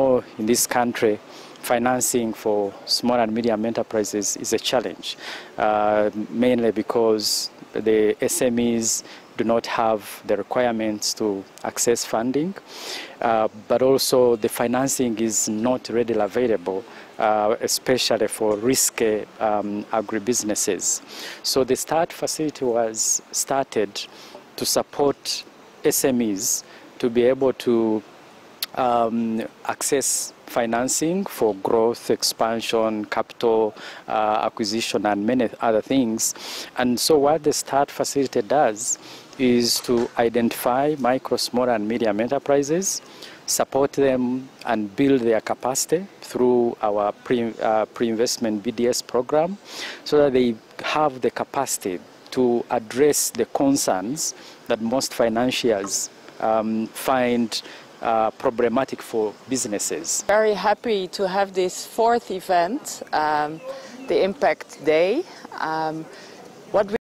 Or in this country, financing for small and medium enterprises is a challenge, mainly because the SMEs do not have the requirements to access funding, but also the financing is not readily available, especially for risky agribusinesses. So the START facility was started to support SMEs to be able to access financing for growth, expansion, capital acquisition, and many other things. And so what the START facility does is to identify micro, small, and medium enterprises, support them and build their capacity through our pre-investment BDS program so that they have the capacity to address the concerns that most financiers find problematic for businesses. Very happy to have this fourth event, the Impact Day. What we